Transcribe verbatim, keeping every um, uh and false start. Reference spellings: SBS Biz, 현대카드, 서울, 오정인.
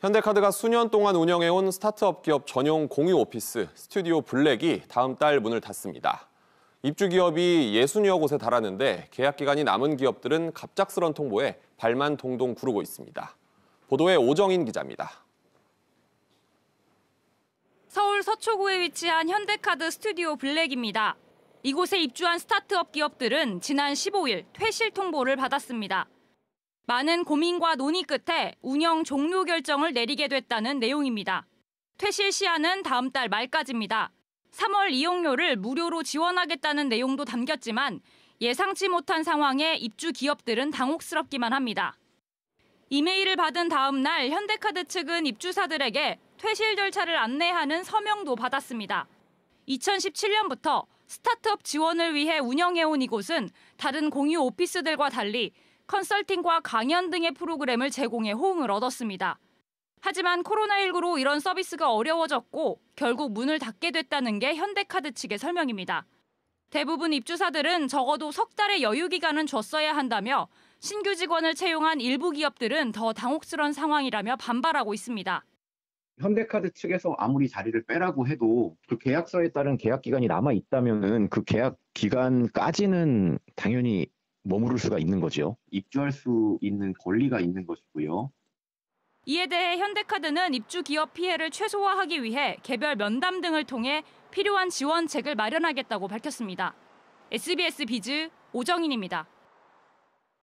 현대카드가 수년 동안 운영해온 스타트업 기업 전용 공유 오피스 스튜디오 블랙이 다음 달 문을 닫습니다. 입주 기업이 예순여 곳에 달하는데 계약 기간이 남은 기업들은 갑작스런 통보에 발만 동동 구르고 있습니다. 보도에 오정인 기자입니다. 서울 서초구에 위치한 현대카드 스튜디오 블랙입니다. 이곳에 입주한 스타트업 기업들은 지난 십오일 퇴실 통보를 받았습니다. 많은 고민과 논의 끝에 운영 종료 결정을 내리게 됐다는 내용입니다. 퇴실 시한은 다음 달 말까지입니다. 삼월 이용료를 무료로 지원하겠다는 내용도 담겼지만 예상치 못한 상황에 입주 기업들은 당혹스럽기만 합니다. 이메일을 받은 다음 날 현대카드 측은 입주사들에게 퇴실 절차를 안내하는 서명도 받았습니다. 이천십칠년부터 스타트업 지원을 위해 운영해온 이곳은 다른 공유 오피스들과 달리 컨설팅과 강연 등의 프로그램을 제공해 호응을 얻었습니다. 하지만 코로나 일구로 이런 서비스가 어려워졌고 결국 문을 닫게 됐다는 게 현대카드 측의 설명입니다. 대부분 입주사들은 적어도 석 달의 여유 기간은 줬어야 한다며 신규 직원을 채용한 일부 기업들은 더 당혹스러운 상황이라며 반발하고 있습니다. 현대카드 측에서 아무리 자리를 빼라고 해도 그 계약서에 따른 계약 기간이 남아 있다면은 그 계약 기간까지는 당연히 머무를 수가 있는 거죠. 입주할 수 있는 권리가 있는 것이고요. 이에 대해 현대카드는 입주 기업 피해를 최소화하기 위해 개별 면담 등을 통해 필요한 지원책을 마련하겠다고 밝혔습니다. 에스비에스 비즈 오정인입니다.